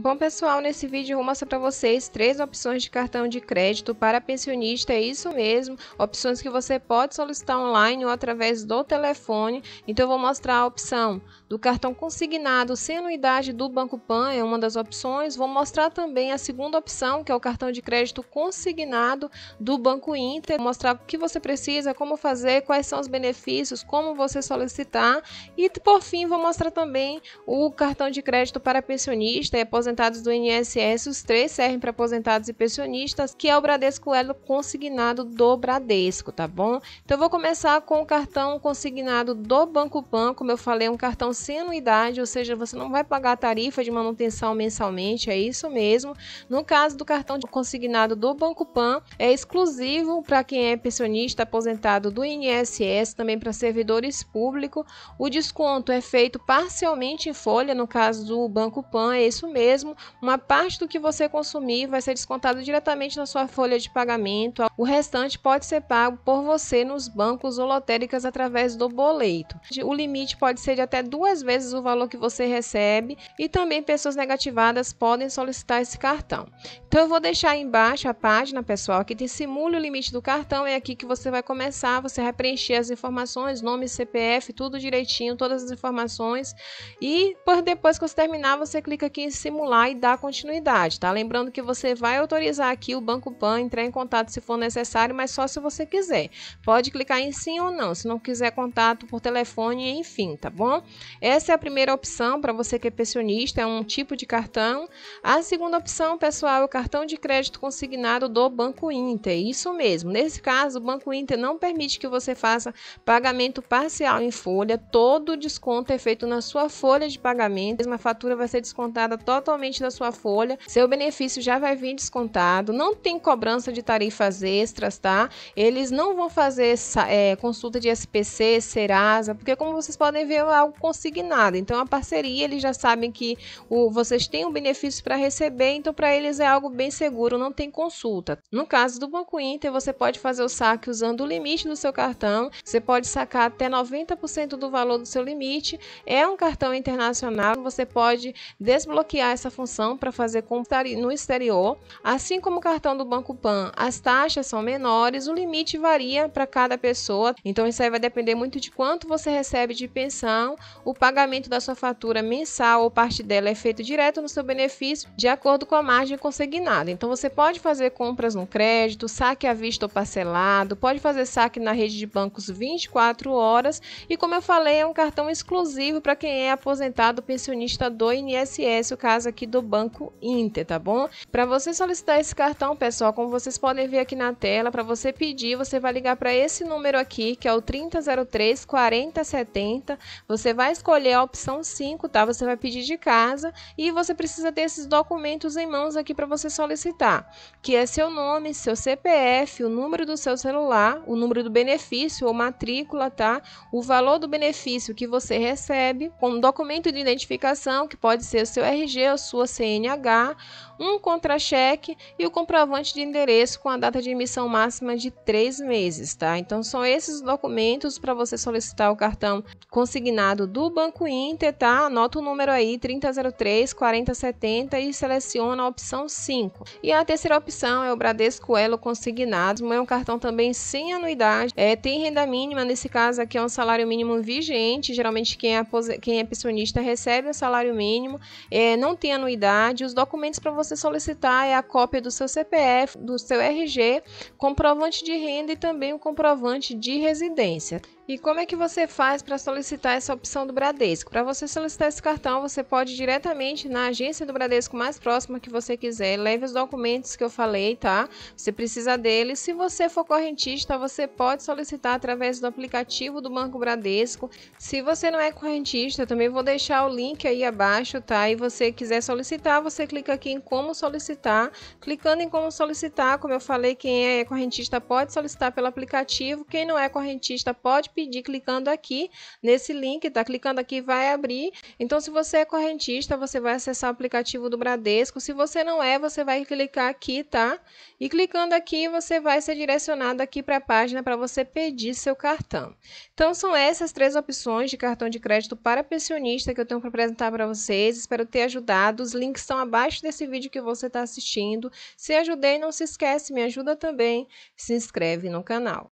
Bom pessoal, nesse vídeo eu mostro para vocês 3 opções de cartão de crédito para pensionista, é isso mesmo, opções que você pode solicitar online ou através do telefone. Então eu vou mostrar a opção do cartão consignado sem anuidade do Banco Pan, é uma das opções. Vou mostrar também a segunda opção, que é o cartão de crédito consignado do Banco Inter. Vou mostrar o que você precisa, como fazer, quais são os benefícios, como você solicitar. E por fim vou mostrar também o cartão de crédito para pensionista e aposentados do INSS, os 3 servem para aposentados e pensionistas, que é o Bradesco Elo consignado do Bradesco, tá bom? Então eu vou começar com o cartão consignado do Banco Pan, como eu falei, um cartão sem anuidade, ou seja, você não vai pagar a tarifa de manutenção mensalmente, é isso mesmo. No caso do cartão consignado do Banco Pan, é exclusivo para quem é pensionista, aposentado do INSS, também para servidores públicos. O desconto é feito parcialmente em folha, no caso do Banco Pan, é isso mesmo. Uma parte do que você consumir vai ser descontado diretamente na sua folha de pagamento. O restante pode ser pago por você nos bancos ou lotéricas através do boleto. O limite pode ser de até 2 vezes o valor que você recebe, e também pessoas negativadas podem solicitar esse cartão. Então eu vou deixar aí embaixo a página, pessoal, que tem simule o limite do cartão. É aqui que você vai começar, você vai preencher as informações, nome, CPF, tudo direitinho, todas as informações, e depois que você terminar, você clica aqui em simular e dar continuidade, tá? Lembrando que você vai autorizar aqui o Banco Pan entrar em contato se for necessário, mas só se você quiser. Pode clicar em sim ou não, se não quiser contato por telefone, enfim, tá bom? Essa é a primeira opção para você que é pensionista, é um tipo de cartão. A segunda opção, pessoal, é o cartão de crédito consignado do Banco Inter, isso mesmo. Nesse caso, o Banco Inter não permite que você faça pagamento parcial em folha, todo desconto é feito na sua folha de pagamento, a fatura vai ser descontada totalmente da sua folha, seu benefício já vai vir descontado, não tem cobrança de tarifas extras, tá? Eles não vão fazer consulta de SPC, Serasa, porque como vocês podem ver, é algo consignado, então a parceria, eles já sabem que vocês têm um benefício para receber, então para eles é algo bem seguro, não tem consulta. No caso do Banco Inter, você pode fazer o saque usando o limite do seu cartão, você pode sacar até 90% do valor do seu limite, é um cartão internacional, você pode desbloquear essa função para fazer compra no exterior. Assim como o cartão do Banco Pan, as taxas são menores, o limite varia para cada pessoa, então isso aí vai depender muito de quanto você recebe de pensão. O pagamento da sua fatura mensal ou parte dela é feito direto no seu benefício, de acordo com a margem consignada. Então você pode fazer compras no crédito, saque à vista ou parcelado, pode fazer saque na rede de bancos 24 horas e, como eu falei, é um cartão exclusivo para quem é aposentado, pensionista do INSS, o caso aqui do Banco Inter, tá bom? Para você solicitar esse cartão, pessoal, como vocês podem ver aqui na tela, para você pedir, você vai ligar para esse número aqui, que é o 3003 4070. Você vai escolher a opção 5, tá? Você vai pedir de casa e você precisa ter esses documentos em mãos aqui para você solicitar, que é seu nome, seu CPF, o número do seu celular, o número do benefício ou matrícula, tá? O valor do benefício que você recebe, com um documento de identificação, que pode ser o seu RG, a sua CNH, um contra-cheque e o comprovante de endereço com a data de emissão máxima de 3 meses, tá? Então são esses documentos para você solicitar o cartão consignado do Banco Inter, tá? Anota o número aí, 3003 4070, e seleciona a opção 5. E a terceira opção é o Bradesco Elo consignado, é um cartão também sem anuidade, tem renda mínima, nesse caso aqui é um salário mínimo vigente, geralmente quem é pensionista recebe um salário mínimo, não tem anuidade. Os documentos para você solicitar é a cópia do seu CPF, do seu RG, comprovante de renda e também o comprovante de residência. E como é que você faz para solicitar essa opção do Bradesco? Para você solicitar esse cartão, você pode ir diretamente na agência do Bradesco mais próxima que você quiser. Leve os documentos que eu falei, tá? Você precisa deles. Se você for correntista, você pode solicitar através do aplicativo do Banco Bradesco. Se você não é correntista, também vou deixar o link aí abaixo, tá? E você quiser solicitar, você clica aqui em como solicitar. Clicando em como solicitar, como eu falei, quem é correntista pode solicitar pelo aplicativo. Quem não é correntista pode pedir pedir clicando aqui nesse link, tá? Clicando aqui vai abrir. Então, se você é correntista, você vai acessar o aplicativo do Bradesco. Se você não é, você vai clicar aqui, tá? E clicando aqui, você vai ser direcionado aqui para a página para você pedir seu cartão. Então, são essas três opções de cartão de crédito para pensionista que eu tenho para apresentar para vocês. Espero ter ajudado. Os links estão abaixo desse vídeo que você está assistindo. Se ajudei, não se esquece, me ajuda também. Se inscreve no canal.